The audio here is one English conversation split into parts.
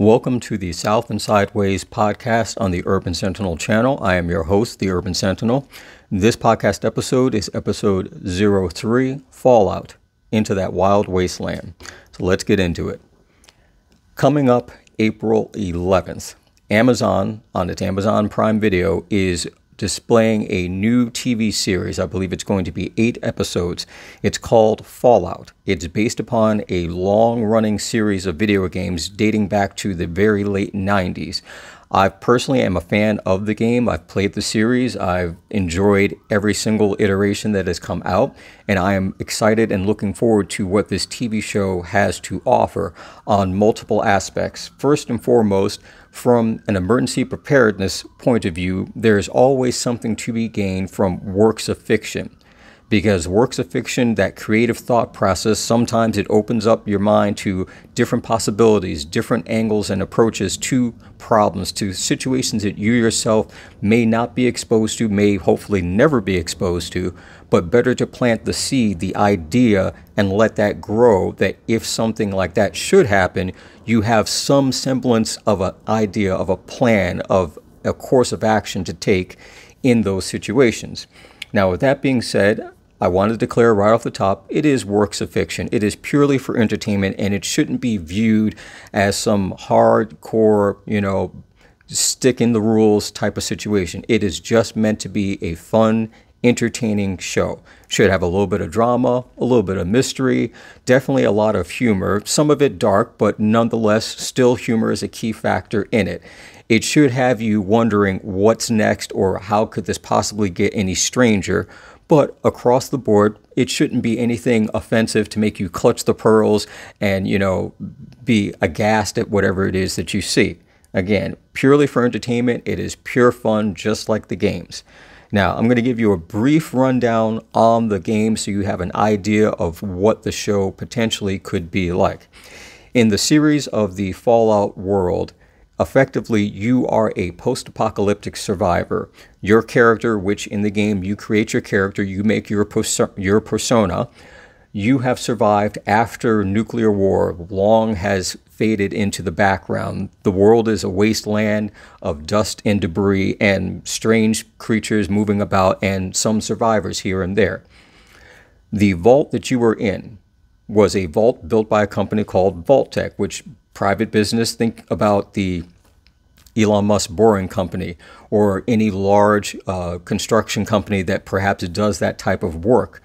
Welcome to the South and Sideways Podcast on the Urban Sentinel Channel. I am your host, the Urban Sentinel. This podcast episode is episode 03, Fallout, Into That Wild Wasteland. So let's get into it. Coming up April 11th, Amazon, on its Amazon Prime Video, is displaying a new TV series. I believe it's going to be 8 episodes. It's called Fallout. It's based upon a long-running series of video games dating back to the very late 90s. I personally am a fan of the game. I've played the series. I've enjoyed every single iteration that has come out, and I am excited and looking forward to what this TV show has to offer on multiple aspects. First and foremost, from an emergency preparedness point of view, there is always something to be gained from works of fiction. Because works of fiction, that creative thought process, sometimes it opens up your mind to different possibilities, different angles and approaches to problems, to situations that you yourself may not be exposed to, may hopefully never be exposed to, but better to plant the seed, the idea, and let that grow, that if something like that should happen, you have some semblance of an idea, of a plan, of a course of action to take in those situations. Now, with that being said, I want to declare right off the top, it is works of fiction. It is purely for entertainment, and it shouldn't be viewed as some hardcore, stick in the rules type of situation. It is just meant to be a fun, entertaining show. Should have a little bit of drama, a little bit of mystery, definitely a lot of humor, some of it dark, but nonetheless, still humor is a key factor in it. It should have you wondering what's next or how could this possibly get any stranger. But across the board, it shouldn't be anything offensive to make you clutch the pearls and, be aghast at whatever it is that you see. Again, purely for entertainment, it is pure fun, just like the games. Now, I'm going to give you a brief rundown on the game so you have an idea of what the show potentially could be like. In the series of the Fallout world, effectively, you are a post-apocalyptic survivor. Your character, which in the game, you create your character, you make your persona. You have survived after nuclear war long has faded into the background. The world is a wasteland of dust and debris and strange creatures moving about and some survivors here and there. The vault that you were in was a vault built by a company called Vault-Tec, which private business, think about the Elon Musk Boring Company or any large construction company that perhaps does that type of work.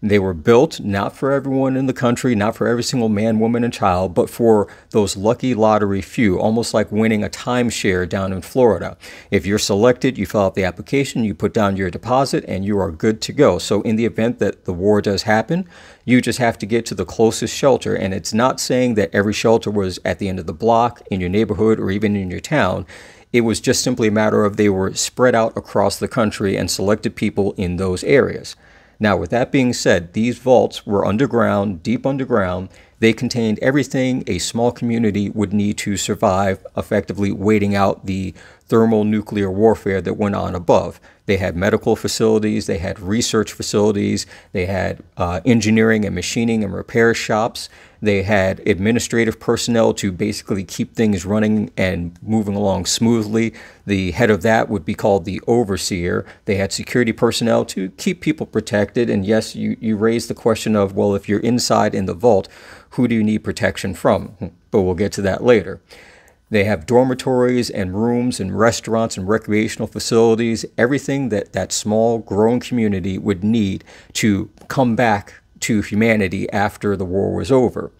They were built not for everyone in the country, not for every single man, woman, and child, but for those lucky lottery few, almost like winning a timeshare down in Florida. If you're selected, you fill out the application, you put down your deposit, and you are good to go. So in the event that the war does happen, you just have to get to the closest shelter. And it's not saying that every shelter was at the end of the block, in your neighborhood, or even in your town. It was just simply a matter of they were spread out across the country and selected people in those areas. Now, with that being said, these vaults were underground, deep underground. They contained everything a small community would need to survive, effectively waiting out the thermonuclear warfare that went on above. They had medical facilities, they had research facilities, they had engineering and machining and repair shops. They had administrative personnel to basically keep things running and moving along smoothly. The head of that would be called the overseer. They had security personnel to keep people protected. And yes, you raise the question of, well, if you're inside in the vault, who do you need protection from? But we'll get to that later. They have dormitories and rooms and restaurants and recreational facilities, everything that that small growing community would need to come back to humanity after the war was over.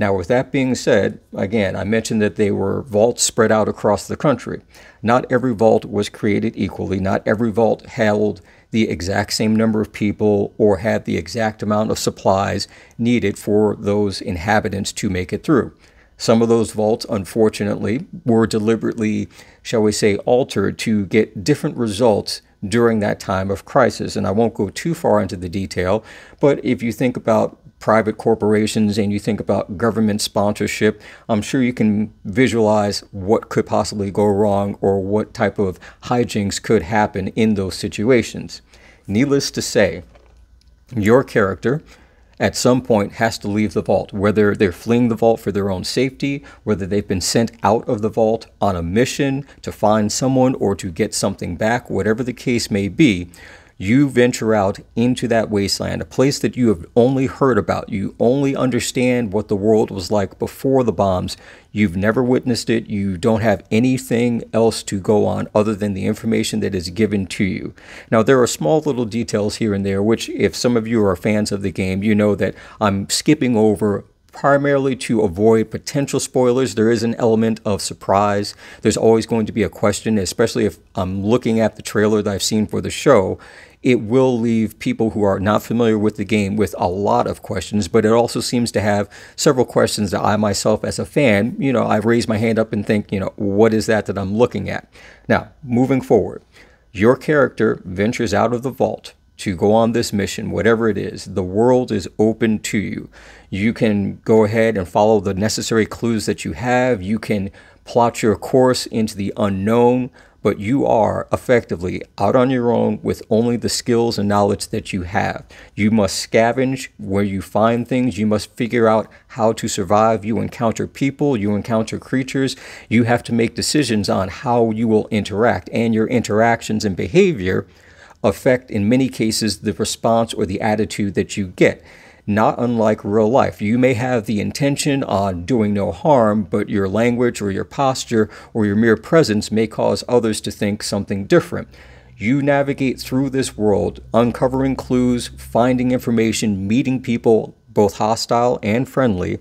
Now, with that being said, again, I mentioned that they were vaults spread out across the country. Not every vault was created equally. Not every vault held the exact same number of people or had the exact amount of supplies needed for those inhabitants to make it through. Some of those vaults, unfortunately, were deliberately, shall we say, altered to get different results during that time of crisis. And I won't go too far into the detail, but if you think about private corporations and you think about government sponsorship, I'm sure you can visualize what could possibly go wrong or what type of hijinks could happen in those situations. Needless to say, your character at some point has to leave the vault, whether they're fleeing the vault for their own safety, whether they've been sent out of the vault on a mission to find someone or to get something back, whatever the case may be. You venture out into that wasteland, a place that you have only heard about. You only understand what the world was like before the bombs. You've never witnessed it. You don't have anything else to go on other than the information that is given to you. Now, there are small little details here and there, which if some of you are fans of the game, you know that I'm skipping over primarily to avoid potential spoilers. There is an element of surprise. There's always going to be a question, especially if I'm looking at the trailer that I've seen for the show. It will leave people who are not familiar with the game with a lot of questions, but it also seems to have several questions that I myself as a fan, you know, I raise my hand up and think, you know, what is that I'm looking at? Now, moving forward, your character ventures out of the vault to go on this mission, whatever it is. The world is open to you. You can go ahead and follow the necessary clues that you have. You can plot your course into the unknown, but you are effectively out on your own with only the skills and knowledge that you have. You must scavenge where you find things. You must figure out how to survive. You encounter people, you encounter creatures. You have to make decisions on how you will interact, and your interactions and behavior affect, in many cases, the response or the attitude that you get. Not unlike real life. You may have the intention on doing no harm, but your language or your posture or your mere presence may cause others to think something different. You navigate through this world, uncovering clues, finding information, meeting people, both hostile and friendly,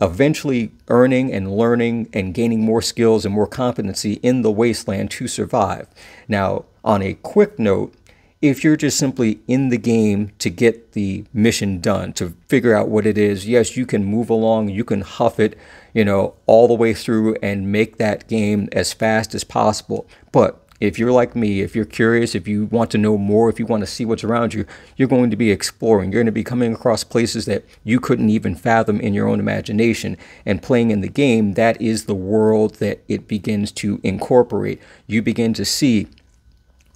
eventually earning and learning and gaining more skills and more competency in the wasteland to survive. Now, on a quick note, if you're just simply in the game to get the mission done, to figure out what it is, yes, you can move along, you can huff it, you know, all the way through and make that game as fast as possible. But if you're like me, if you're curious, if you want to know more, if you want to see what's around you, you're going to be exploring. You're going to be coming across places that you couldn't even fathom in your own imagination. And playing in the game, that is the world that it begins to incorporate. You begin to see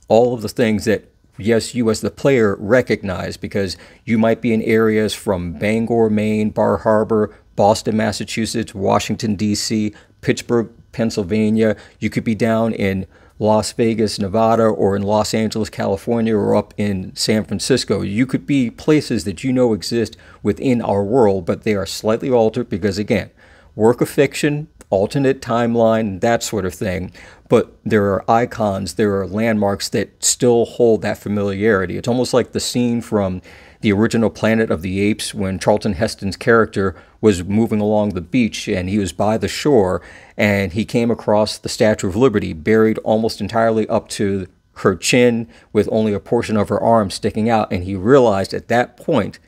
all of the things that, yes, you as the player recognize, because you might be in areas from Bangor, Maine, Bar Harbor, Boston, Massachusetts, Washington, D.C., Pittsburgh, Pennsylvania. You could be down in Las Vegas, Nevada, or in Los Angeles, California, or up in San Francisco. You could be places that you know exist within our world, but they are slightly altered because, again, work of fiction, alternate timeline, that sort of thing. But there are icons, there are landmarks that still hold that familiarity. It's almost like the scene from the original Planet of the Apes when Charlton Heston's character was moving along the beach and he was by the shore and he came across the Statue of Liberty, buried almost entirely up to her chin with only a portion of her arm sticking out. And he realized at that point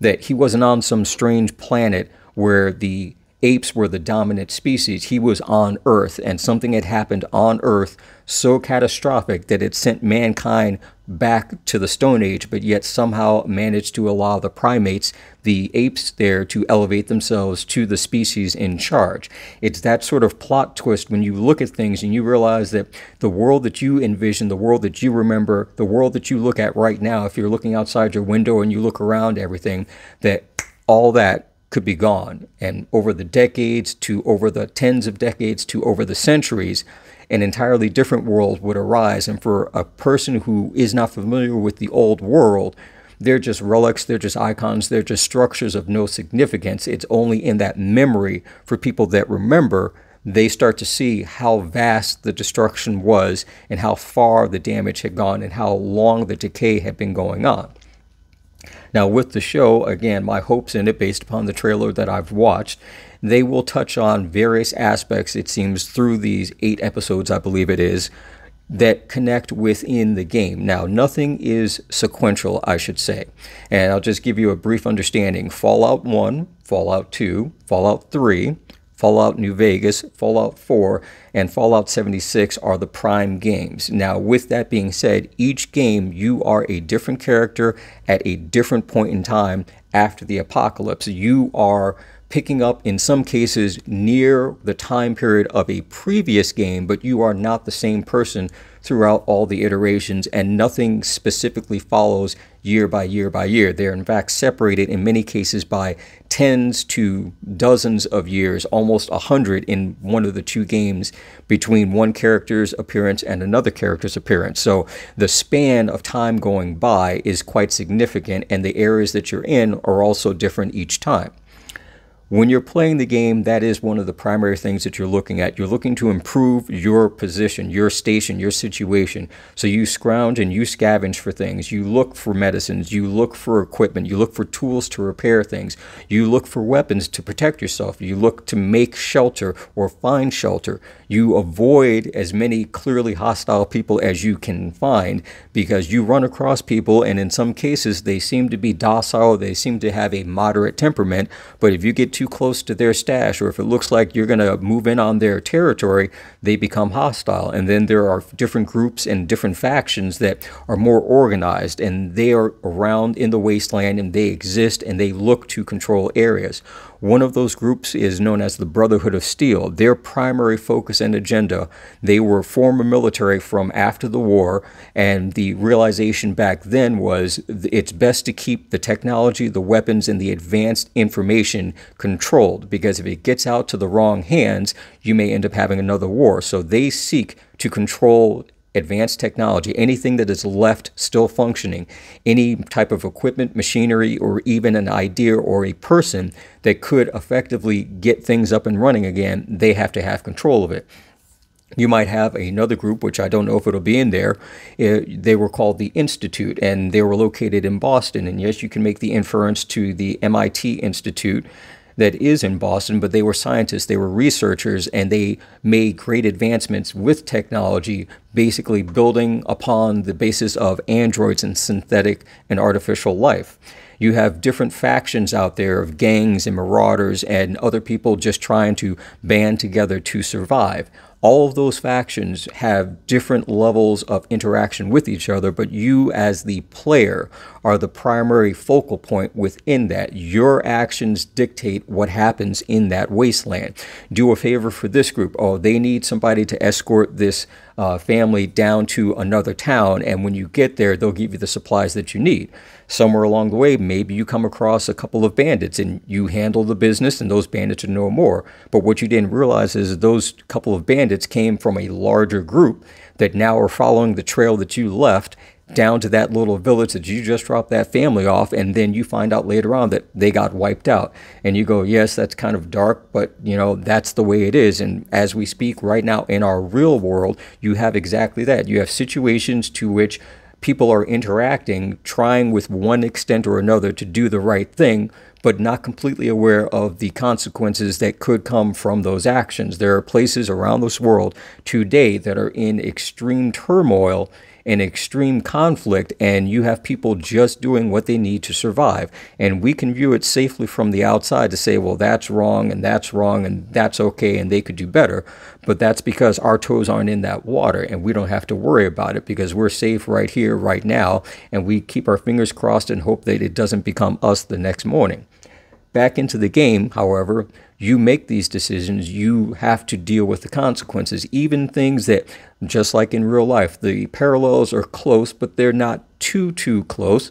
that he wasn't on some strange planet where the apes were the dominant species. He was on Earth, and something had happened on Earth so catastrophic that it sent mankind back to the Stone Age, but yet somehow managed to allow the primates, the apes there, to elevate themselves to the species in charge. It's that sort of plot twist when you look at things and you realize that the world that you envision, the world that you remember, the world that you look at right now, if you're looking outside your window and you look around everything, that all that could be gone. And over the decades, to over the tens of decades, to over the centuries, an entirely different world would arise. And for a person who is not familiar with the old world, they're just relics, they're just icons, they're just structures of no significance. It's only in that memory for people that remember, they start to see how vast the destruction was and how far the damage had gone and how long the decay had been going on. Now, with the show, again, my hopes in it, based upon the trailer that I've watched, they will touch on various aspects, it seems, through these 8 episodes, I believe it is, that connect within the game. Now, nothing is sequential, I should say. And I'll just give you a brief understanding. Fallout 1, Fallout 2, Fallout 3, Fallout New Vegas, Fallout 4, and Fallout 76 are the prime games. Now, with that being said, each game you are a different character at a different point in time after the apocalypse. You are picking up, in some cases, near the time period of a previous game, but you are not the same person throughout all the iterations, and nothing specifically follows year by year by year. They're in fact separated in many cases by tens to dozens of years, almost 100 in one of the two games between one character's appearance and another character's appearance. So the span of time going by is quite significant, and the areas that you're in are also different each time. When you're playing the game, that is one of the primary things that you're looking at. You're looking to improve your position, your station, your situation. So you scrounge and you scavenge for things. You look for medicines. You look for equipment. You look for tools to repair things. You look for weapons to protect yourself. You look to make shelter or find shelter. You avoid as many clearly hostile people as you can find, because you run across people, and in some cases they seem to be docile. They seem to have a moderate temperament, but if you get too close to their stash, or if it looks like you're going to move in on their territory, they become hostile. And then there are different groups and different factions that are more organized, and they are around in the wasteland, and they exist, and they look to control areas. One of those groups is known as the Brotherhood of Steel. Their primary focus and agenda, they were former military from after the war, and the realization back then was it's best to keep the technology, the weapons, and the advanced information controlled, because if it gets out to the wrong hands, you may end up having another war. So they seek to control advanced technology, anything that is left still functioning, any type of equipment, machinery, or even an idea or a person that could effectively get things up and running again, they have to have control of it. You might have another group, which I don't know if it'll be in there. They were called the Institute, and they were located in Boston. And yes, you can make the inference to the MIT Institute that is in Boston, but they were scientists, they were researchers, and they made great advancements with technology, basically building upon the basis of androids and synthetic and artificial life. You have different factions out there of gangs and marauders and other people just trying to band together to survive. All of those factions have different levels of interaction with each other, but you as the player are the primary focal point within that. Your actions dictate what happens in that wasteland. Do a favor for this group. Oh, they need somebody to escort this family down to another town, and when you get there, they'll give you the supplies that you need. Somewhere along the way, maybe you come across a couple of bandits and you handle the business, and those bandits are no more. But what you didn't realize is those couple of bandits came from a larger group that now are following the trail that you left down to that little village that you just dropped that family off, and then you find out later on that they got wiped out. And you go, yes, that's kind of dark, but you know, that's the way it is. And as we speak right now in our real world, you have exactly that. You have situations to which people are interacting, trying with one extent or another to do the right thing, but not completely aware of the consequences that could come from those actions. There are places around this world today that are in extreme turmoil, in extreme conflict, and you have people just doing what they need to survive. And we can view it safely from the outside to say, well, that's wrong, and that's wrong, and that's okay, and they could do better. But that's because our toes aren't in that water, and we don't have to worry about it because we're safe right here, right now, and we keep our fingers crossed and hope that it doesn't become us the next morning. Back into the game, however, you make these decisions, you have to deal with the consequences, even things that, just like in real life, the parallels are close, but they're not too close.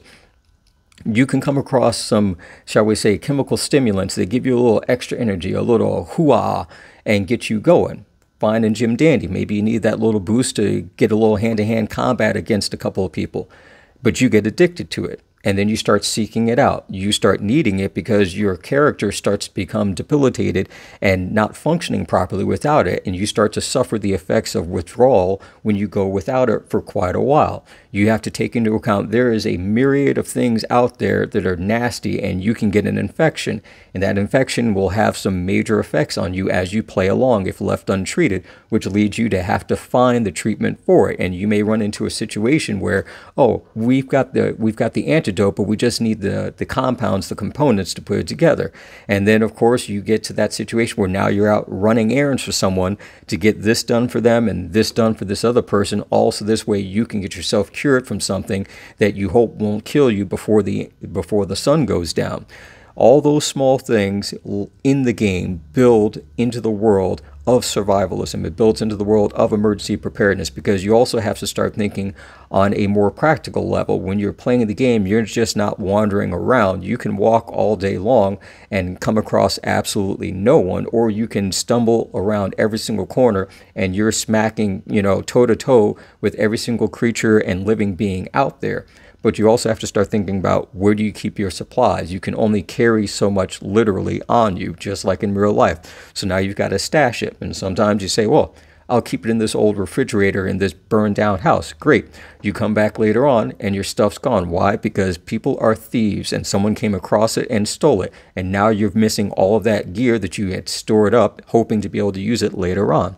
You can come across some, shall we say, chemical stimulants that give you a little extra energy, a little hoo-ah, and get you going. Fine and Jim Dandy, maybe you need that little boost to get a little hand-to-hand combat against a couple of people, but you get addicted to it. And then you start seeking it out. You start needing it because your character starts to become debilitated and not functioning properly without it. And you start to suffer the effects of withdrawal when you go without it for quite a while. You have to take into account there is a myriad of things out there that are nasty, and you can get an infection. And that infection will have some major effects on you as you play along if left untreated, which leads you to have to find the treatment for it. And you may run into a situation where, oh, we've got the antidote, but we just need the compounds, the components to put it together. And then, of course, you get to that situation where now you're out running errands for someone to get this done for them and this done for this other person. Also, this way you can get yourself cured from something that you hope won't kill you before the sun goes down. All those small things in the game build into the world of survivalism. It builds into the world of emergency preparedness, because you also have to start thinking on a more practical level. When you're playing the game, you're just not wandering around. You can walk all day long and come across absolutely no one, or you can stumble around every single corner and you're smacking, you know, toe to toe with every single creature and living being out there. But you also have to start thinking about, where do you keep your supplies? You can only carry so much literally on you, just like in real life. So now you've got to stash it. And sometimes you say, well, I'll keep it in this old refrigerator in this burned down house. Great. You come back later on and your stuff's gone. Why? Because people are thieves and someone came across it and stole it. And now you're missing all of that gear that you had stored up, hoping to be able to use it later on.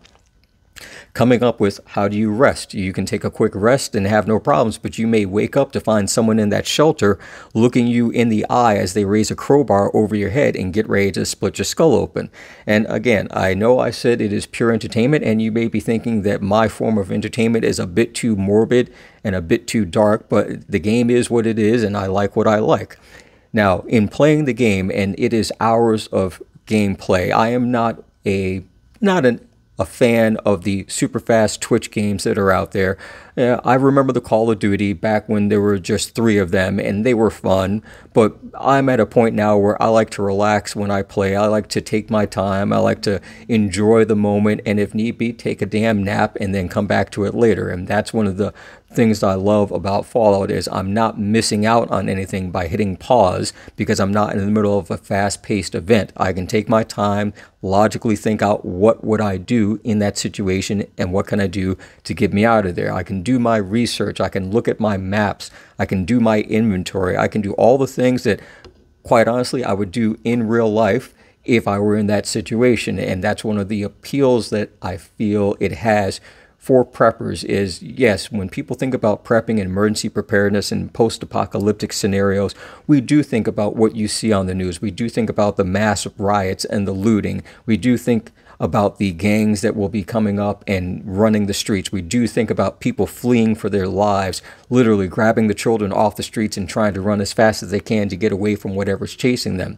Coming up with, how do you rest? You can take a quick rest and have no problems, but you may wake up to find someone in that shelter looking you in the eye as they raise a crowbar over your head and get ready to split your skull open. And again, I know I said it is pure entertainment, and you may be thinking that my form of entertainment is a bit too morbid and a bit too dark, but the game is what it is, and I like what I like. Now, in playing the game, and it is hours of gameplay, I am not a fan of the super fast Twitch games that are out there. I remember the Call of Duty back when there were just 3 of them, and they were fun, but I'm at a point now where I like to relax when I play. I like to take my time. I like to enjoy the moment, and if need be, take a damn nap and then come back to it later. And that's one of the things that I love about Fallout, is I'm not missing out on anything by hitting pause, because I'm not in the middle of a fast-paced event. I can take my time, logically think out what would I do in that situation and what can I do to get me out of there. I can do my research, I can look at my maps, I can do my inventory, I can do all the things that, quite honestly, I would do in real life if I were in that situation. And that's one of the appeals that I feel it has for preppers is, yes, when people think about prepping and emergency preparedness and post-apocalyptic scenarios, we do think about what you see on the news. We do think about the mass riots and the looting. We do think about the gangs that will be coming up and running the streets. We do think about people fleeing for their lives, literally grabbing the children off the streets and trying to run as fast as they can to get away from whatever's chasing them.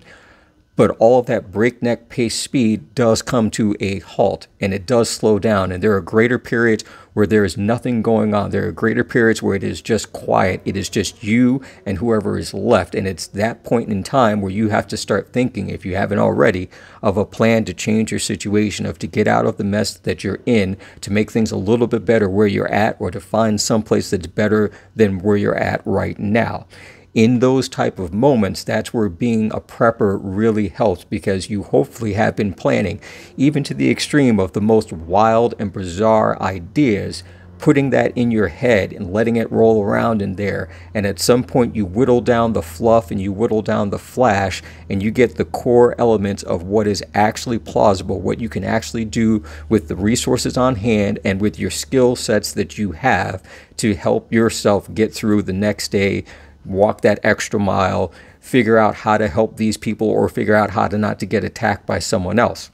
But all of that breakneck pace speed does come to a halt, and it does slow down. And there are greater periods where there is nothing going on. There are greater periods where it is just quiet. It is just you and whoever is left. And it's that point in time where you have to start thinking, if you haven't already, of a plan to change your situation, of to get out of the mess that you're in, to make things a little bit better where you're at, or to find someplace that's better than where you're at right now. In those type of moments, that's where being a prepper really helps, because you hopefully have been planning, even to the extreme of the most wild and bizarre ideas, putting that in your head and letting it roll around in there. And at some point, you whittle down the fluff and you whittle down the flash, and you get the core elements of what is actually plausible, what you can actually do with the resources on hand and with your skill sets that you have to help yourself get through the next day, walk that extra mile, figure out how to help these people, or figure out how to not to get attacked by someone else.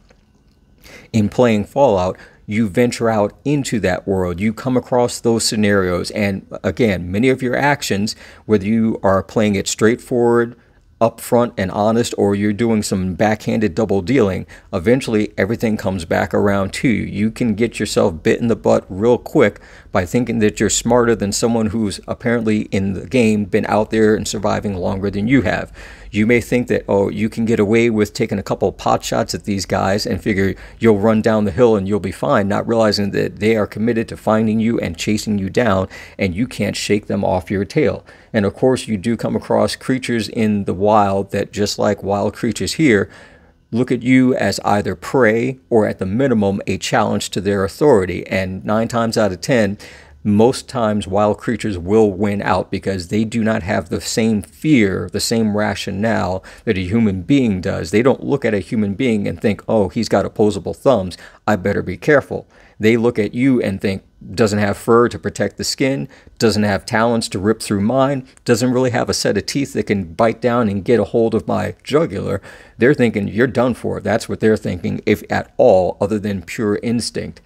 In playing Fallout, you venture out into that world. You come across those scenarios. And again, many of your actions, whether you are playing it straightforward, upfront and honest, or you're doing some backhanded double dealing, eventually everything comes back around to you. You can get yourself bit in the butt real quick by thinking that you're smarter than someone who's apparently in the game been out there and surviving longer than you have. You may think that, oh, you can get away with taking a couple of pot shots at these guys and figure you'll run down the hill and you'll be fine, not realizing that they are committed to finding you and chasing you down, and you can't shake them off your tail. And of course, you do come across creatures in the wild that, just like wild creatures here, look at you as either prey or, at the minimum, a challenge to their authority. And 9 times out of 10, most times wild creatures will win out, because they do not have the same fear, the same rationale that a human being does. They don't look at a human being and think, oh, he's got opposable thumbs, I better be careful. They look at you and think, doesn't have fur to protect the skin, doesn't have talons to rip through mine, doesn't really have a set of teeth that can bite down and get a hold of my jugular. They're thinking, you're done for. That's what they're thinking, if at all, other than pure instinct.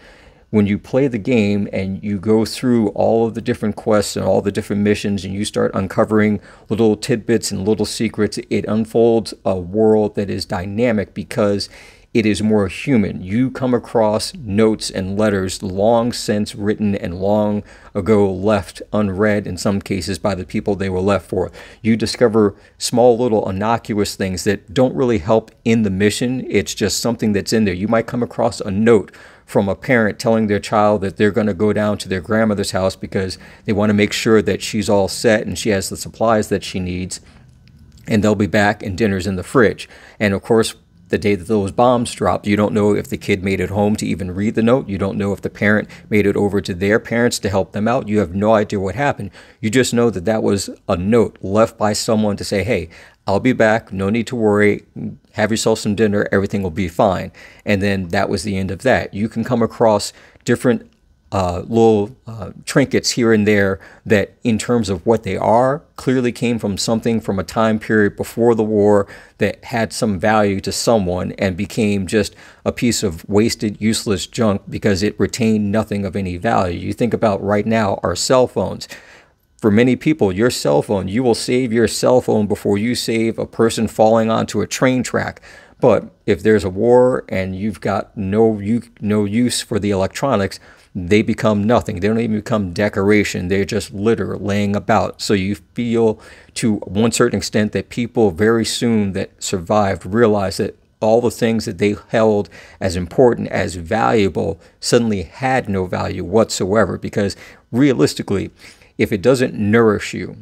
when you play the game and you go through all of the different quests and all the different missions and you start uncovering little tidbits and little secrets, it unfolds a world that is dynamic because it is more human. You come across notes and letters long since written and long ago left unread, in some cases, by the people they were left for. You discover small little innocuous things that don't really help in the mission. It's just something that's in there. You might come across a note from a parent telling their child that they're going to go down to their grandmother's house because they want to make sure that she's all set and she has the supplies that she needs, and they'll be back and dinner's in the fridge. And of course, the day that those bombs dropped, you don't know if the kid made it home to even read the note. You don't know if the parent made it over to their parents to help them out. You have no idea what happened. You just know that that was a note left by someone to say, hey, I'll be back. No need to worry. Have yourself some dinner. Everything will be fine. And then that was the end of that. You can come across different little trinkets here and there that, in terms of what they are, clearly came from something from a time period before the war that had some value to someone and became just a piece of wasted, useless junk because it retained nothing of any value. You think about right now our cell phones. For many people, your cell phone, you will save your cell phone before you save a person falling onto a train track. But if there's a war and you've got no use for the electronics, they become nothing. They don't even become decoration. They're just litter laying about. So you feel to one certain extent that people very soon that survived realized that all the things that they held as important, as valuable, suddenly had no value whatsoever. Because realistically, if it doesn't nourish you,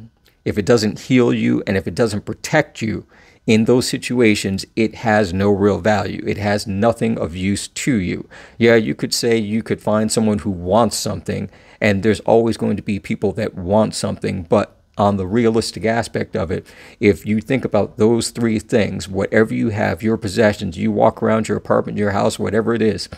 if it doesn't heal you, and if it doesn't protect you, in those situations, it has no real value. It has nothing of use to you. Yeah, you could say you could find someone who wants something, and there's always going to be people that want something, but on the realistic aspect of it, if you think about those three things, whatever you have, your possessions, you walk around your apartment, your house, whatever it is,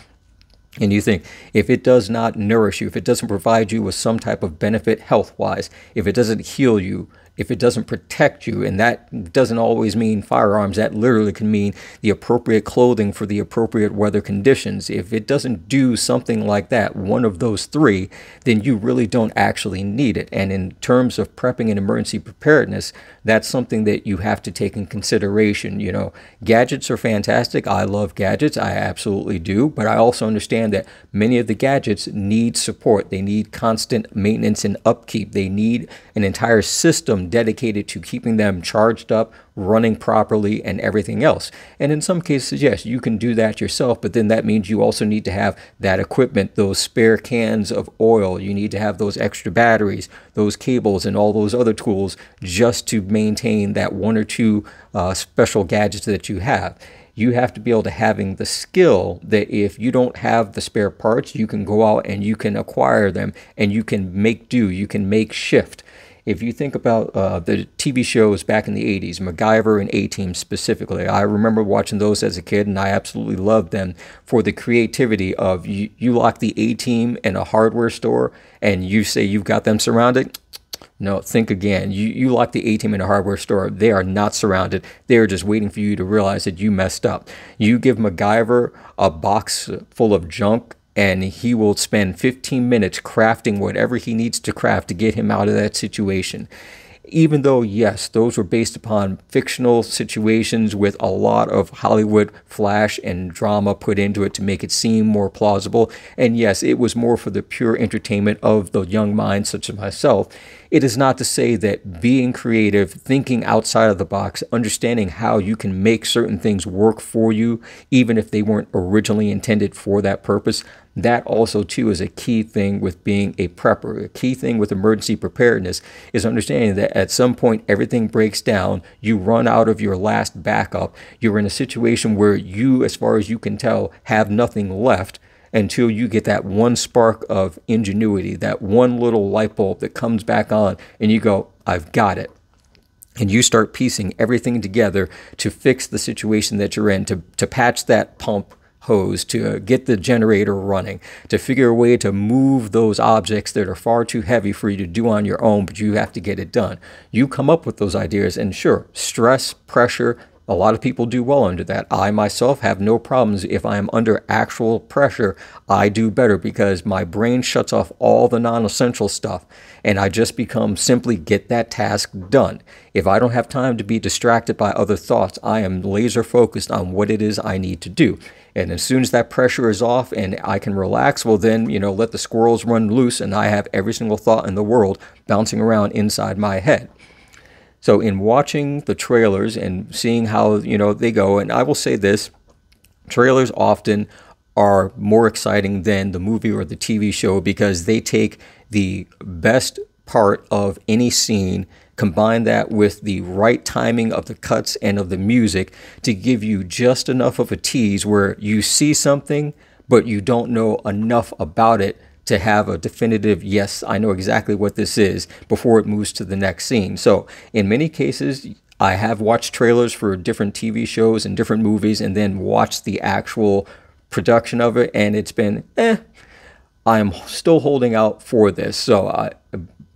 and you think, if it does not nourish you, if it doesn't provide you with some type of benefit health-wise, if it doesn't heal you, if it doesn't protect you, and that doesn't always mean firearms, that literally can mean the appropriate clothing for the appropriate weather conditions. If it doesn't do something like that, one of those three, then you really don't actually need it. And in terms of prepping and emergency preparedness, that's something that you have to take in consideration. You know, gadgets are fantastic. I love gadgets. I absolutely do. But I also understand that many of the gadgets need support. They need constant maintenance and upkeep. They need an entire system dedicated to keeping them charged up, running properly, and everything else. And in some cases, yes, you can do that yourself, but then that means you also need to have that equipment, those spare cans of oil. You need to have those extra batteries, those cables, and all those other tools just to maintain that one or two special gadgets that you have. You have to be able to having the skill that if you don't have the spare parts, you can go out and you can acquire them and you can make do, you can make shift. If you think about the TV shows back in the 80s, MacGyver and A-Team specifically, I remember watching those as a kid, and I absolutely loved them for the creativity of you lock the A-Team in a hardware store, and you say you've got them surrounded. No, think again. You lock the A-Team in a hardware store. They are not surrounded. They are just waiting for you to realize that you messed up. You give MacGyver a box full of junk, and he will spend 15 minutes crafting whatever he needs to craft to get him out of that situation. Even though, yes, those were based upon fictional situations with a lot of Hollywood flash and drama put into it to make it seem more plausible. And yes, it was more for the pure entertainment of the young mind, such as myself. It is not to say that being creative, thinking outside of the box, understanding how you can make certain things work for you, even if they weren't originally intended for that purpose, that also, too, is a key thing with being a prepper. A key thing with emergency preparedness is understanding that at some point, everything breaks down. You run out of your last backup. You're in a situation where you, as far as you can tell, have nothing left until you get that one spark of ingenuity, that one little light bulb that comes back on, and you go, I've got it. And you start piecing everything together to fix the situation that you're in, to patch that pump hose, to get the generator running, to figure a way to move those objects that are far too heavy for you to do on your own, but you have to get it done. You come up with those ideas, and sure, stress, pressure, A lot of people do well under that. I myself have no problems. If I'm under actual pressure, I do better because my brain shuts off all the non-essential stuff and I just become simply get that task done. If I don't have time to be distracted by other thoughts, I am laser focused on what it is I need to do. And as soon as that pressure is off and I can relax, well then, you know, let the squirrels run loose and I have every single thought in the world bouncing around inside my head. So in watching the trailers and seeing how, you know, they go, and I will say this, trailers often are more exciting than the movie or the TV show because they take the best part of any scene, combine that with the right timing of the cuts and of the music to give you just enough of a tease where you see something, but you don't know enough about it to have a definitive, yes, I know exactly what this is, before it moves to the next scene. So in many cases, I have watched trailers for different TV shows and different movies and then watched the actual production of it, and it's been, I'm still holding out for this. So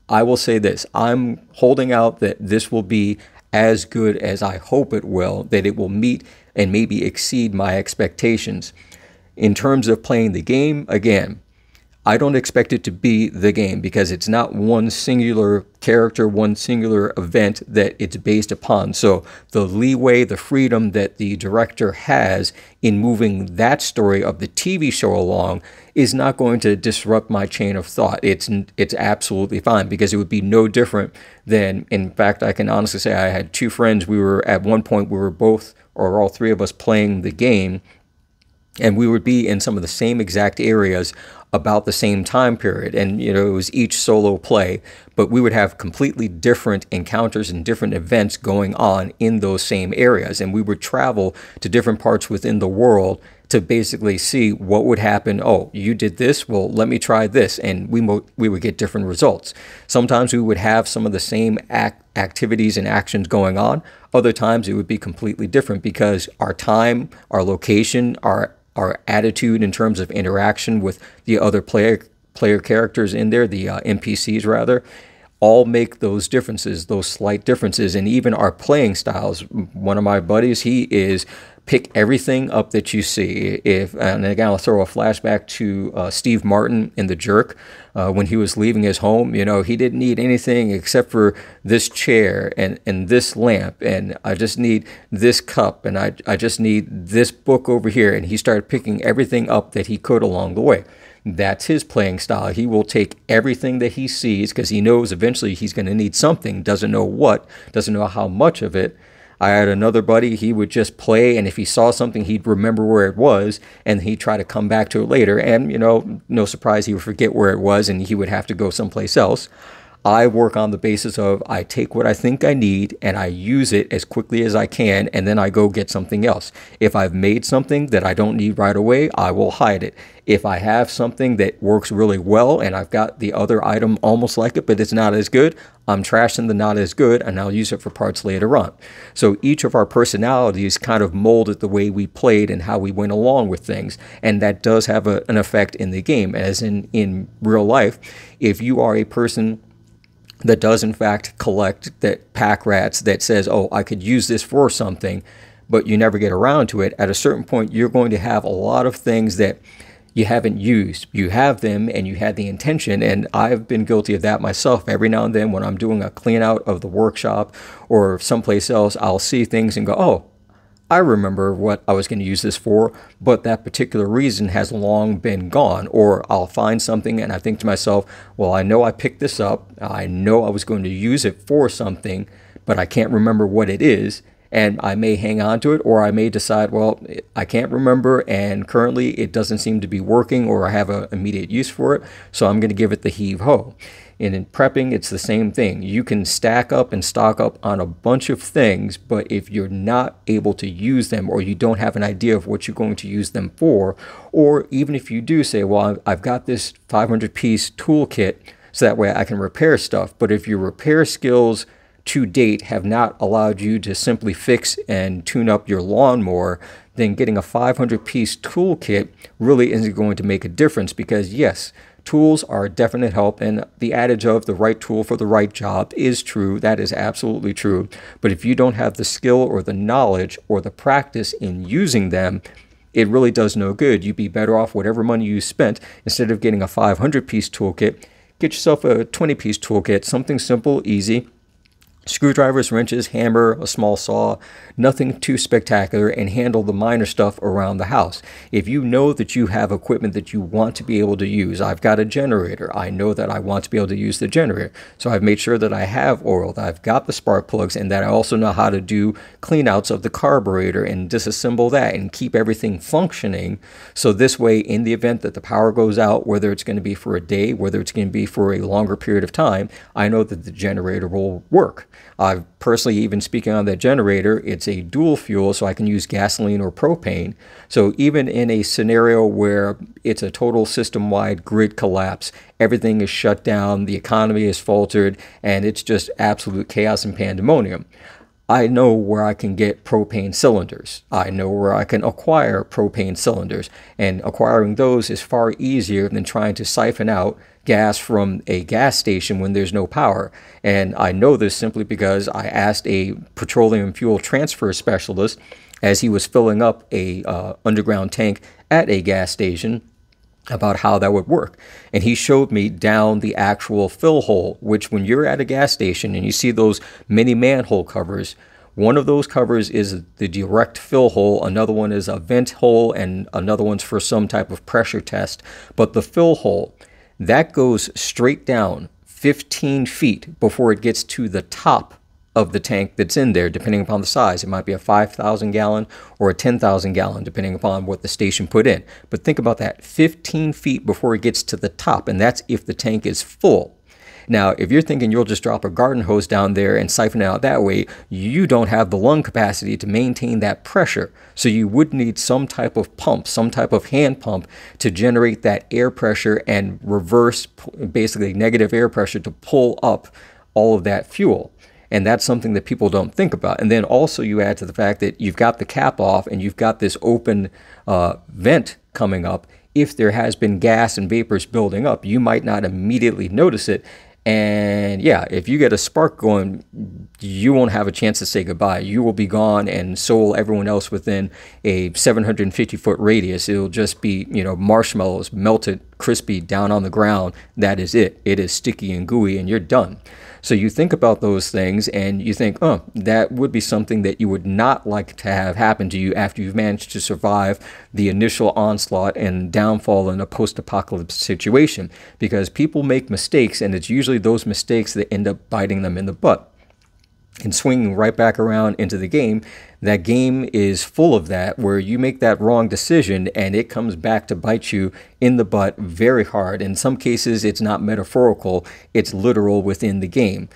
I will say this, I'm holding out that this will be as good as I hope it will, that it will meet and maybe exceed my expectations. In terms of playing the game, again, I don't expect it to be the game because it's not one singular character, one singular event that it's based upon. So the leeway, the freedom that the director has in moving that story of the TV show along is not going to disrupt my chain of thought. It's absolutely fine because it would be no different than, in fact, I can honestly say I had two friends. We were at one point, we were both or all three of us playing the game, and we would be in some of the same exact areas about the same time period. And, you know, it was each solo play, but we would have completely different encounters and different events going on in those same areas. And we would travel to different parts within the world to basically see what would happen. Oh, you did this? Well, let me try this. And we would get different results. Sometimes we would have some of the same activities and actions going on. Other times it would be completely different because our time, our location, our attitude in terms of interaction with the other player characters in there, the NPCs rather, all make those differences, those slight differences, and even our playing styles. One of my buddies, he is pick everything up that you see. And again, I'll throw a flashback to Steve Martin in The Jerk. When he was leaving his home, you know, he didn't need anything except for this chair and this lamp, and I just need this cup, and I just need this book over here. And he started picking everything up that he could along the way. That's his playing style. He will take everything that he sees because he knows eventually he's going to need something, doesn't know what, doesn't know how much of it. I had another buddy, he would just play, and if he saw something, he'd remember where it was, and he'd try to come back to it later, and, you know, no surprise, he would forget where it was, and he would have to go someplace else. I work on the basis of I take what I think I need, and I use it as quickly as I can, and then I go get something else. If I've made something that I don't need right away, I will hide it. If I have something that works really well, and I've got the other item almost like it, but it's not as good, I'm trashing the not as good, and I'll use it for parts later on. So each of our personalities kind of molded the way we played and how we went along with things, and that does have an effect in the game. As in real life, if you are a person that does in fact collect that pack rats that says, oh, I could use this for something, but you never get around to it, at a certain point, you're going to have a lot of things that you haven't used. You have them and you had the intention, and I've been guilty of that myself. Every now and then when I'm doing a clean out of the workshop or someplace else, I'll see things and go, oh, I remember what I was going to use this for, but that particular reason has long been gone. Or I'll find something and I think to myself, well, I know I picked this up. I know I was going to use it for something, but I can't remember what it is. And I may hang on to it, or I may decide, well, I can't remember, and currently it doesn't seem to be working, or I have an immediate use for it, so I'm going to give it the heave-ho. And in prepping, it's the same thing. You can stack up and stock up on a bunch of things, but if you're not able to use them, or you don't have an idea of what you're going to use them for, or even if you do say, well, I've got this 500-piece toolkit, so that way I can repair stuff, but if your repair skills to date have not allowed you to simply fix and tune up your lawnmower, then getting a 500-piece toolkit really isn't going to make a difference, because yes, tools are a definite help, and the adage of the right tool for the right job is true. That is absolutely true. But if you don't have the skill or the knowledge or the practice in using them, it really does no good. You'd be better off whatever money you spent, instead of getting a 500-piece toolkit, get yourself a 20-piece toolkit, something simple, easy. Screwdrivers, wrenches, hammer, a small saw, nothing too spectacular, and handle the minor stuff around the house. If you know that you have equipment that you want to be able to use, I've got a generator. I know that I want to be able to use the generator. So I've made sure that I have oil, that I've got the spark plugs, and that I also know how to do cleanouts of the carburetor and disassemble that and keep everything functioning. So this way, in the event that the power goes out, whether it's going to be for a day, whether it's going to be for a longer period of time, I know that the generator will work. I've personally, even speaking on that generator, it's a dual fuel, so I can use gasoline or propane. So even in a scenario where it's a total system-wide grid collapse, everything is shut down, the economy is faltered, and it's just absolute chaos and pandemonium, I know where I can get propane cylinders. I know where I can acquire propane cylinders, and acquiring those is far easier than trying to siphon out gas from a gas station when there's no power. And I know this simply because I asked a petroleum fuel transfer specialist as he was filling up a underground tank at a gas station about how that would work. And he showed me down the actual fill hole, which when you're at a gas station and you see those mini manhole covers, one of those covers is the direct fill hole, another one is a vent hole, and another one's for some type of pressure test. But the fill hole, that goes straight down 15 feet before it gets to the top of the tank that's in there, depending upon the size. It might be a 5,000 gallon or a 10,000 gallon, depending upon what the station put in. But think about that, 15 feet before it gets to the top, and that's if the tank is full. Now, if you're thinking you'll just drop a garden hose down there and siphon it out that way, you don't have the lung capacity to maintain that pressure. So you would need some type of pump, some type of hand pump to generate that air pressure and reverse basically negative air pressure to pull up all of that fuel. And that's something that people don't think about. And then also you add to the fact that you've got the cap off and you've got this open vent coming up. If there has been gas and vapors building up, you might not immediately notice it. And yeah, if you get a spark going, you won't have a chance to say goodbye. You will be gone, and so will everyone else within a 750-foot radius. It'll just be, you know, marshmallows melted, crispy down on the ground. That is it. It is sticky and gooey, and you're done. So you think about those things, and you think, oh, that would be something that you would not like to have happen to you after you've managed to survive the initial onslaught and downfall in a post-apocalypse situation, because people make mistakes, and it's usually those mistakes that end up biting them in the butt and swinging right back around into the game. That game is full of that, where you make that wrong decision and it comes back to bite you in the butt very hard. In some cases, it's not metaphorical, it's literal within the game.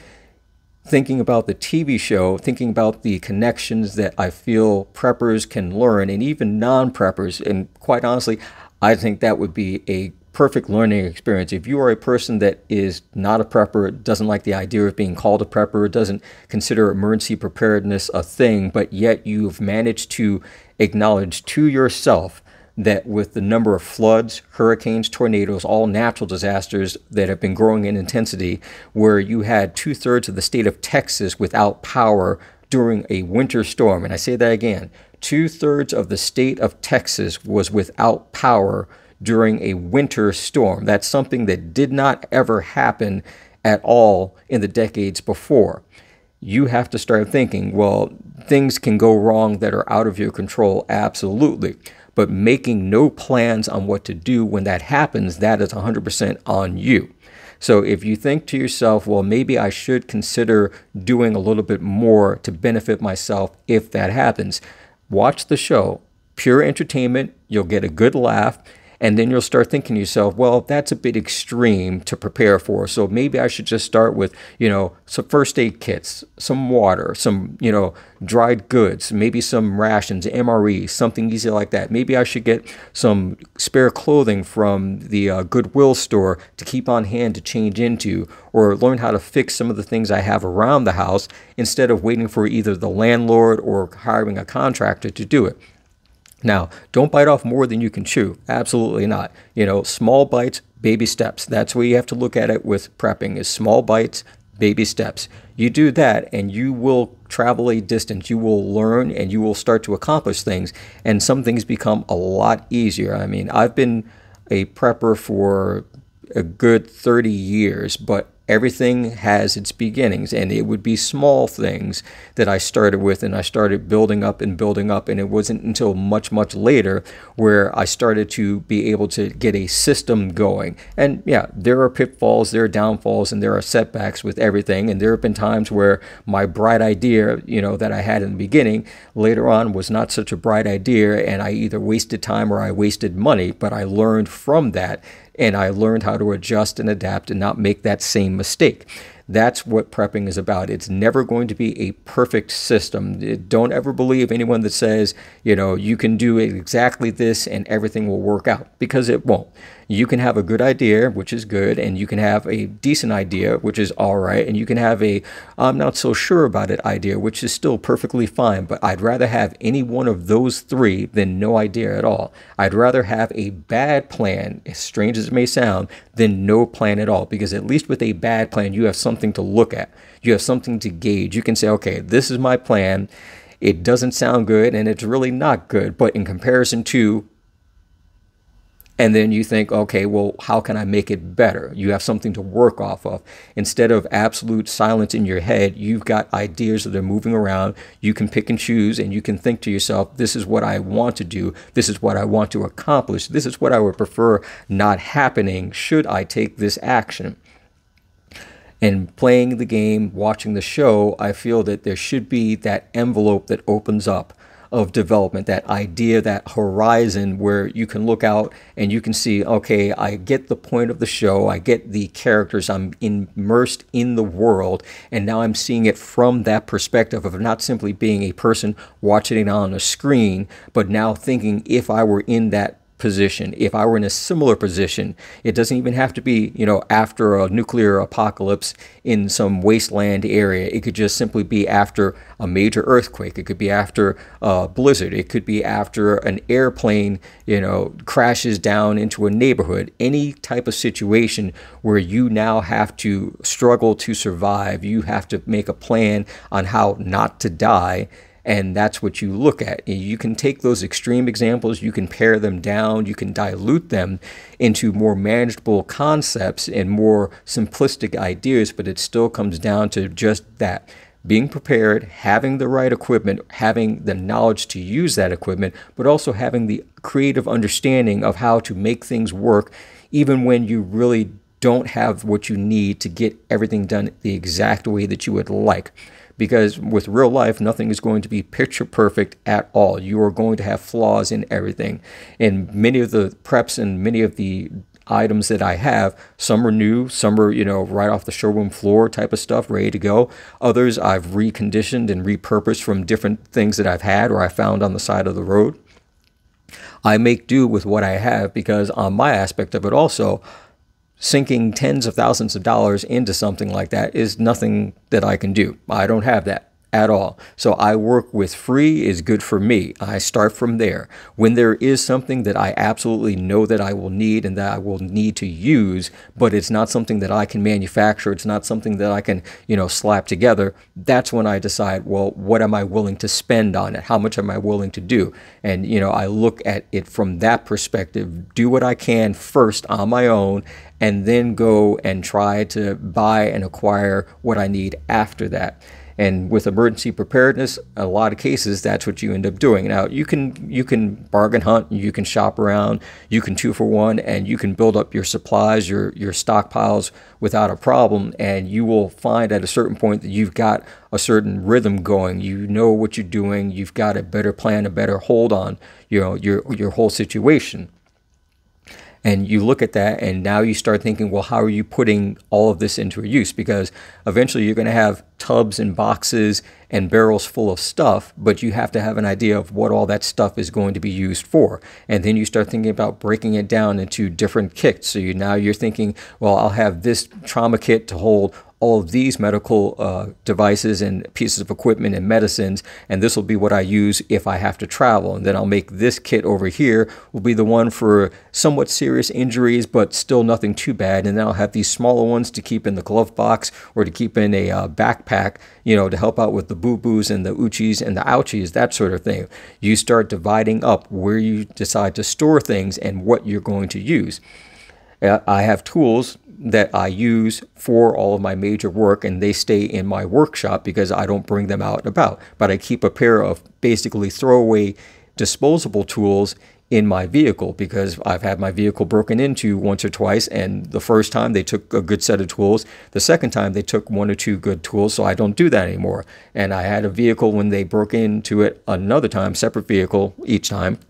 Thinking about the TV show, thinking about the connections that I feel preppers can learn, and even non-preppers, and quite honestly, I think that would be a perfect learning experience. If you are a person that is not a prepper, doesn't like the idea of being called a prepper, doesn't consider emergency preparedness a thing, but yet you've managed to acknowledge to yourself that with the number of floods, hurricanes, tornadoes, all natural disasters that have been growing in intensity, where you had 2/3 of the state of Texas without power during a winter storm, and I say that again, 2/3 of the state of Texas was without power during a winter storm. That's something that did not ever happen at all in the decades before. You have to start thinking, well, things can go wrong that are out of your control, absolutely. But making no plans on what to do when that happens, that is 100% on you. So if you think to yourself, well, maybe I should consider doing a little bit more to benefit myself if that happens, watch the show. Pure entertainment, you'll get a good laugh. And then you'll start thinking to yourself, well, that's a bit extreme to prepare for. So maybe I should just start with, you know, some first aid kits, some water, some, you know, dried goods, maybe some rations, MRE, something easy like that. Maybe I should get some spare clothing from the Goodwill store to keep on hand to change into, or learn how to fix some of the things I have around the house instead of waiting for either the landlord or hiring a contractor to do it. Now, don't bite off more than you can chew. Absolutely not. You know, small bites, baby steps. That's where you have to look at it with prepping, is small bites, baby steps. You do that and you will travel a distance. You will learn and you will start to accomplish things. And some things become a lot easier. I mean, I've been a prepper for a good 30 years, but everything has its beginnings, and it would be small things that I started with, and I started building up, and it wasn't until much, much later where I started to be able to get a system going. And yeah, there are pitfalls, there are downfalls, and there are setbacks with everything, and there have been times where my bright idea, you know, that I had in the beginning, later on was not such a bright idea, and I either wasted time or I wasted money, but I learned from that. And I learned how to adjust and adapt and not make that same mistake. That's what prepping is about. It's never going to be a perfect system. Don't ever believe anyone that says, you know, you can do exactly this and everything will work out, because it won't. You can have a good idea, which is good, and you can have a decent idea, which is all right, and you can have a I'm not so sure about it idea, which is still perfectly fine, but I'd rather have any one of those three than no idea at all. I'd rather have a bad plan, as strange as it may sound, than no plan at all, because at least with a bad plan, you have something to look at. You have something to gauge. You can say, okay, this is my plan. It doesn't sound good, and it's really not good, but in comparison to... And then you think, okay, well, how can I make it better? You have something to work off of. Instead of absolute silence in your head, you've got ideas that are moving around. You can pick and choose, and you can think to yourself, this is what I want to do. This is what I want to accomplish. This is what I would prefer not happening should I take this action. And playing the game, watching the show, I feel that there should be that envelope that opens up of development, that idea, that horizon where you can look out and you can see, okay, I get the point of the show, I get the characters, I'm immersed in the world, and now I'm seeing it from that perspective of not simply being a person watching it on a screen, but now thinking if I were in that position, if I were in a similar position. It doesn't even have to be, you know, after a nuclear apocalypse in some wasteland area. It could just simply be after a major earthquake. It could be after a blizzard. It could be after an airplane, you know, crashes down into a neighborhood. Any type of situation where you now have to struggle to survive. You have to make a plan on how not to die. And that's what you look at. You can take those extreme examples, you can pare them down, you can dilute them into more manageable concepts and more simplistic ideas, but it still comes down to just that. Being prepared, having the right equipment, having the knowledge to use that equipment, but also having the creative understanding of how to make things work, even when you really don't have what you need to get everything done the exact way that you would like. Because with real life, nothing is going to be picture perfect at all. You are going to have flaws in everything. And many of the preps and many of the items that I have, some are new, some are, you know, right off the showroom floor type of stuff, ready to go. Others I've reconditioned and repurposed from different things that I've had or I found on the side of the road. I make do with what I have, because on my aspect of it also, sinking tens of thousands of dollars into something like that is nothing that I can do. I don't have that at all. So I work with free is good for me. I start from there. When there is something that I absolutely know that I will need and that I will need to use, but it's not something that I can manufacture, it's not something that I can, you know, slap together, that's when I decide, well, what am I willing to spend on it? How much am I willing to do? And, you know, I look at it from that perspective, do what I can first on my own, and then go and try to buy and acquire what I need after that. And with emergency preparedness, a lot of cases, that's what you end up doing. Now, you can bargain hunt, you can shop around, you can 2-for-1, and you can build up your supplies, your stockpiles without a problem, and you will find at a certain point that you've got a certain rhythm going. You know what you're doing, you've got a better plan, a better hold on, you know, your whole situation. And you look at that and now you start thinking, well, how are you putting all of this into use? Because eventually you're going to have tubs and boxes and barrels full of stuff, but you have to have an idea of what all that stuff is going to be used for. And then you start thinking about breaking it down into different kits. So now you're thinking, well, I'll have this trauma kit to hold all of these medical devices and pieces of equipment and medicines, and this will be what I use if I have to travel. And then I'll make this kit over here will be the one for somewhat serious injuries, but still nothing too bad. And then I'll have these smaller ones to keep in the glove box or to keep in a backpack, you know, to help out with the boo-boos and the oochies and the ouchies, that sort of thing. You start dividing up where you decide to store things and what you're going to use. I have tools that I use for all of my major work, and they stay in my workshop because I don't bring them out and about. But I keep a pair of basically throwaway disposable tools in my vehicle because I've had my vehicle broken into once or twice, and the first time they took a good set of tools, the second time they took one or two good tools, so I don't do that anymore. And I had a vehicle when they broke into it another time, separate vehicle each time.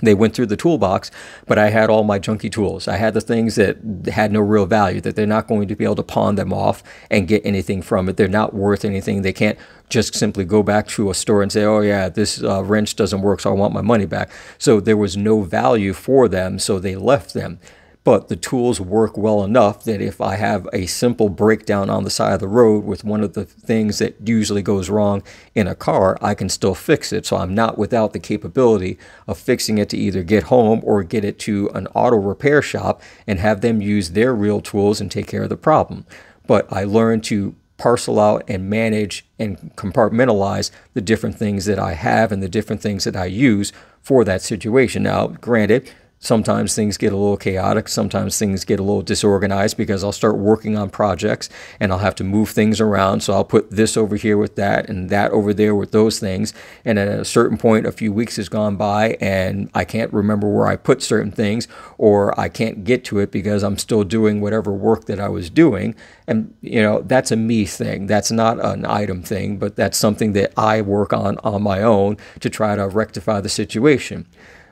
They went through the toolbox, but I had all my junky tools. I had the things that had no real value, that they're not going to be able to pawn them off and get anything from it. They're not worth anything. They can't just simply go back to a store and say, oh yeah, this wrench doesn't work, so I want my money back. So there was no value for them, so they left them. But the tools work well enough that if I have a simple breakdown on the side of the road with one of the things that usually goes wrong in a car, I can still fix it. So I'm not without the capability of fixing it to either get home or get it to an auto repair shop and have them use their real tools and take care of the problem. But I learned to parcel out and manage and compartmentalize the different things that I have and the different things that I use for that situation. Now, granted, sometimes things get a little chaotic, sometimes things get a little disorganized because I'll start working on projects and I'll have to move things around. So I'll put this over here with that and that over there with those things. And at a certain point, a few weeks has gone by and I can't remember where I put certain things, or I can't get to it because I'm still doing whatever work that I was doing. And, you know, that's a me thing. That's not an item thing, but that's something that I work on my own to try to rectify the situation.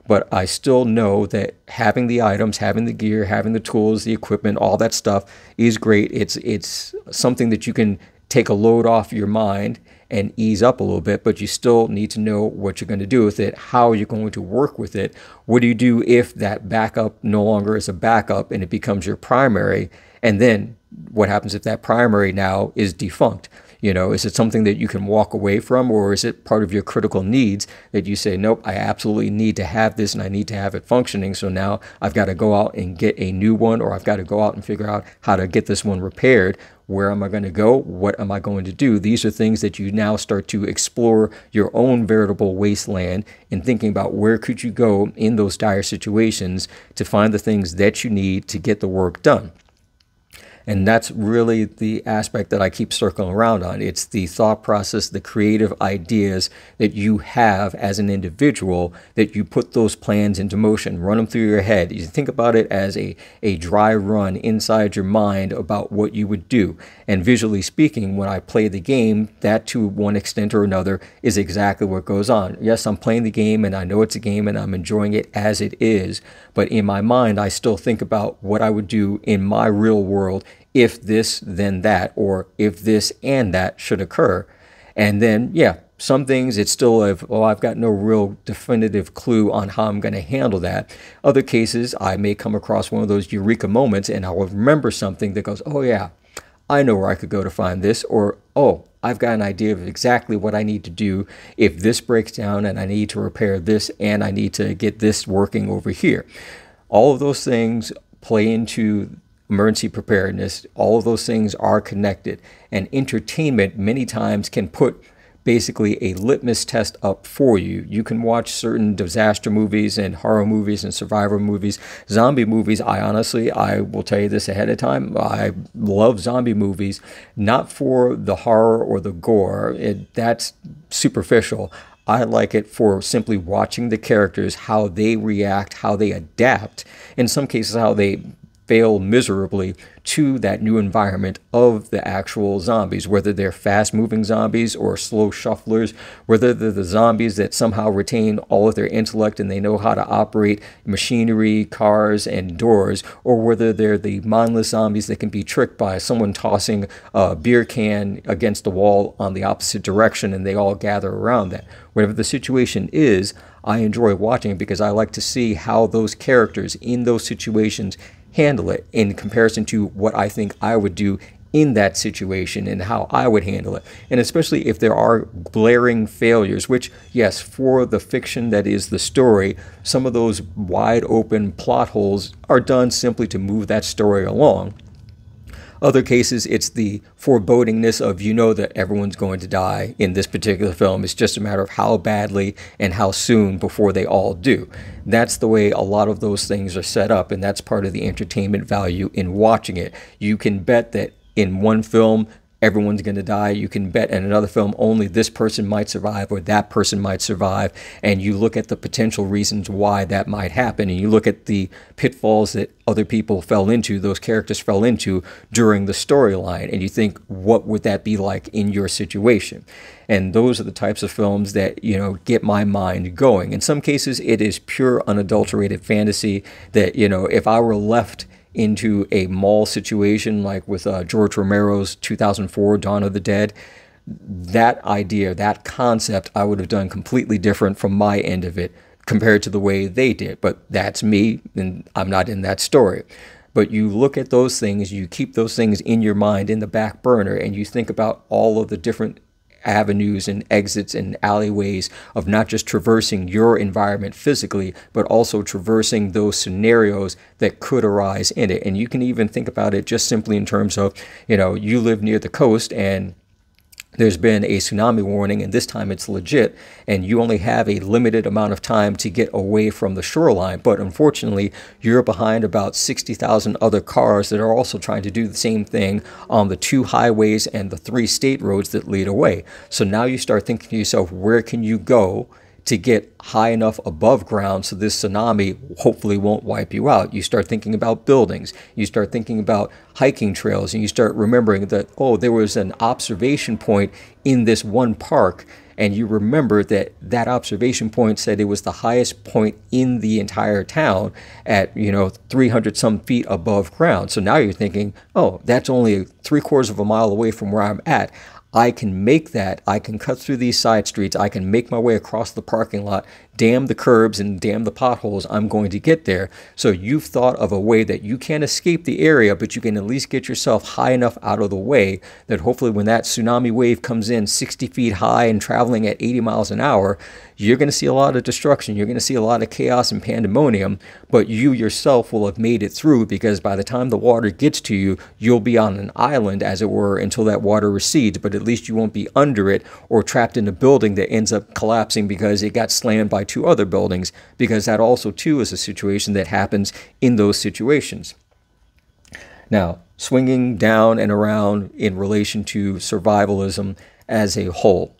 But I still know that having the items, having the gear, having the tools, the equipment, all that stuff is great. It's something that you can take a load off your mind and ease up a little bit, but you still need to know what you're going to do with it, how you're going to work with it. What do you do if that backup no longer is a backup and it becomes your primary? And then what happens if that primary now is defunct? You know, is it something that you can walk away from, or is it part of your critical needs that you say, nope, I absolutely need to have this and I need to have it functioning. So now I've got to go out and get a new one, or I've got to go out and figure out how to get this one repaired. Where am I going to go? What am I going to do? These are things that you now start to explore your own veritable wasteland and thinking about where could you go in those dire situations to find the things that you need to get the work done. And that's really the aspect that I keep circling around on. It's the thought process, the creative ideas that you have as an individual, that you put those plans into motion, run them through your head. You think about it as a dry run inside your mind about what you would do. And visually speaking, when I play the game, that to one extent or another is exactly what goes on. Yes, I'm playing the game and I know it's a game and I'm enjoying it as it is. But in my mind, I still think about what I would do in my real world if this, then that, or if this and that should occur. And then, yeah, some things it's still I've got no real definitive clue on how I'm going to handle that. Other cases, I may come across one of those eureka moments and I will remember something that goes, oh yeah, I know where I could go to find this, or, oh, I've got an idea of exactly what I need to do if this breaks down and I need to repair this and I need to get this working over here. All of those things play into emergency preparedness. All of those things are connected. And entertainment many times can put basically a litmus test up for you. You can watch certain disaster movies and horror movies and survivor movies, zombie movies. I will tell you this ahead of time, I love zombie movies, not for the horror or the gore. That's superficial. I like it for simply watching the characters, how they react, how they adapt, in some cases how they fail miserably to that new environment of the actual zombies, whether they're fast-moving zombies or slow shufflers, whether they're the zombies that somehow retain all of their intellect and they know how to operate machinery, cars, and doors, or whether they're the mindless zombies that can be tricked by someone tossing a beer can against the wall on the opposite direction and they all gather around that. Whatever the situation is, I enjoy watching because I like to see how those characters in those situations handle it in comparison to what I think I would do in that situation and how I would handle it. And especially if there are glaring failures, which, yes, for the fiction that is the story, some of those wide open plot holes are done simply to move that story along. Other cases, it's the forebodingness of, you know, that everyone's going to die in this particular film. It's just a matter of how badly and how soon before they all do. That's the way a lot of those things are set up, and that's part of the entertainment value in watching it. You can bet that in one film, everyone's going to die. You can bet in another film only this person might survive or that person might survive, and you look at the potential reasons why that might happen, and you look at the pitfalls that other people fell into, those characters fell into during the storyline, and you think, what would that be like in your situation? And those are the types of films that, you know, get my mind going. In some cases, it is pure unadulterated fantasy that, you know, if I were left into a mall situation like with George Romero's 2004 Dawn of the Dead, that idea, that concept, I would have done completely different from my end of it compared to the way they did. But that's me, and I'm not in that story. But you look at those things, you keep those things in your mind in the back burner, and you think about all of the different avenues and exits and alleyways of not just traversing your environment physically, but also traversing those scenarios that could arise in it. And you can even think about it just simply in terms of, you know, you live near the coast and there's been a tsunami warning, and this time it's legit, and you only have a limited amount of time to get away from the shoreline. But unfortunately, you're behind about 60,000 other cars that are also trying to do the same thing on the 2 highways and the 3 state roads that lead away. So now you start thinking to yourself, where can you go to get high enough above ground so this tsunami hopefully won't wipe you out? You start thinking about buildings, you start thinking about hiking trails, and you start remembering that, oh, there was an observation point in this one park, and you remember that that observation point said it was the highest point in the entire town at, you know, 300 some feet above ground. So now you're thinking, oh, that's only 3/4 of a mile away from where I'm at. I can make that. I can cut through these side streets. I can make my way across the parking lot, damn the curbs and damn the potholes. I'm going to get there. So you've thought of a way that you can't escape the area, but you can at least get yourself high enough out of the way that hopefully when that tsunami wave comes in 60 feet high and traveling at 80 miles an hour, you're going to see a lot of destruction. You're going to see a lot of chaos and pandemonium, but you yourself will have made it through, because by the time the water gets to you, you'll be on an island, as it were, until that water recedes. But at least you won't be under it or trapped in a building that ends up collapsing because it got slammed by 2 other buildings, because that also too is a situation that happens in those situations. Now, swinging down and around in relation to survivalism as a whole,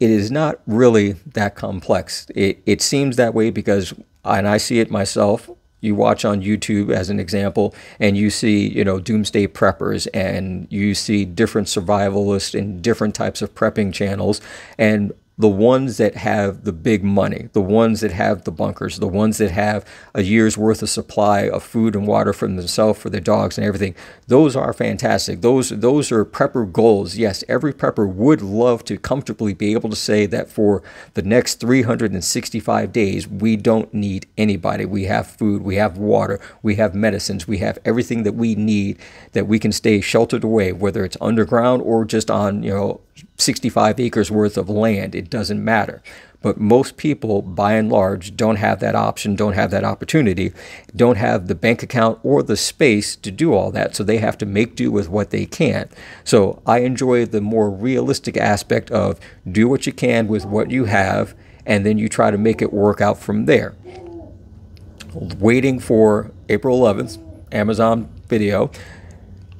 it is not really that complex. It seems that way because, and I see it myself, you watch on YouTube as an example, and you see, you know, doomsday preppers, and you see different survivalists and different types of prepping channels, and the ones that have the big money, the ones that have the bunkers, the ones that have a year's worth of supply of food and water for themselves, for their dogs and everything, those are fantastic. Those are prepper goals. Yes, every prepper would love to comfortably be able to say that for the next 365 days, we don't need anybody. We have food, we have water, we have medicines, we have everything that we need, that we can stay sheltered away, whether it's underground or just on, you know, 65 acres worth of land. It doesn't matter. But most people, by and large, don't have that option, don't have that opportunity, don't have the bank account or the space to do all that, so they have to make do with what they can. So I enjoy the more realistic aspect of do what you can with what you have, and then you try to make it work out from there. Waiting for April 11th, Amazon Video.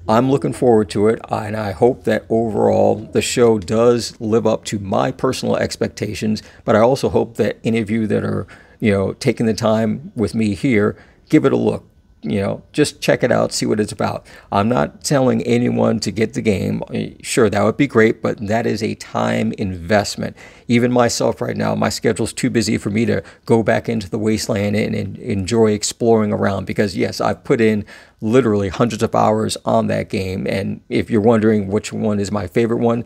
I'm looking forward to it, and I hope that overall the show does live up to my personal expectations, but I also hope that any of you that are, you know, taking the time with me here, give it a look. you know, just check it out, see what it's about. I'm not telling anyone to get the game. Sure, that would be great, but that is a time investment. Even myself right now, my schedule's too busy for me to go back into the wasteland and enjoy exploring around, because yes, I've put in literally hundreds of hours on that game. And if you're wondering which one is my favorite one,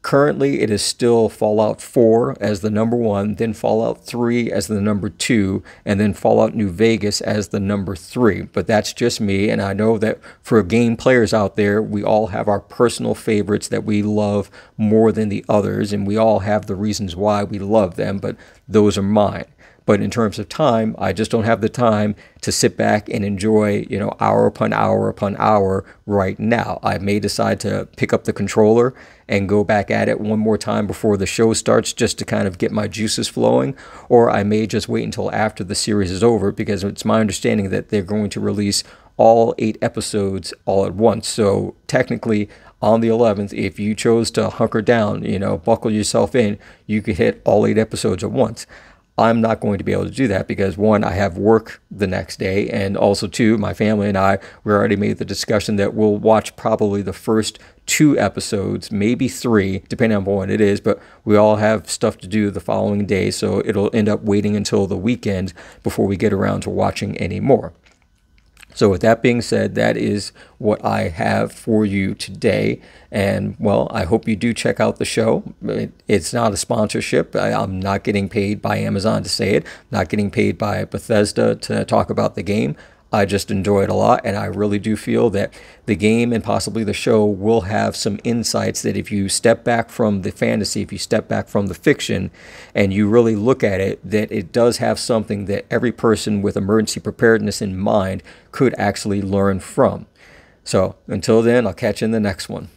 currently it is still Fallout 4 as the number one, then Fallout 3 as the number two, and then Fallout New Vegas as the number three. But that's just me, and I know that for game players out there, we all have our personal favorites that we love more than the others, and we all have the reasons why we love them, but those are mine. But in terms of time, I just don't have the time to sit back and enjoy, you know, hour upon hour upon hour right now. I may decide to pick up the controller and go back at it one more time before the show starts just to kind of get my juices flowing, or I may just wait until after the series is over, because it's my understanding that they're going to release all 8 episodes all at once. So technically, on the 11th, if you chose to hunker down, you know, buckle yourself in, you could hit all 8 episodes at once. I'm not going to be able to do that because, one, I have work the next day, and also, two, my family and I, we already made the discussion that we'll watch probably the first 2 episodes, maybe 3, depending on what it is, but we all have stuff to do the following day, so it'll end up waiting until the weekend before we get around to watching any more. So with that being said, that is what I have for you today. And, well, I hope you do check out the show. It's not a sponsorship. I'm not getting paid by Amazon to say it. I'm not getting paid by Bethesda to talk about the game. I just enjoy it a lot, and I really do feel that the game and possibly the show will have some insights that if you step back from the fantasy, if you step back from the fiction, and you really look at it, that it does have something that every person with emergency preparedness in mind could actually learn from. So until then, I'll catch you in the next one.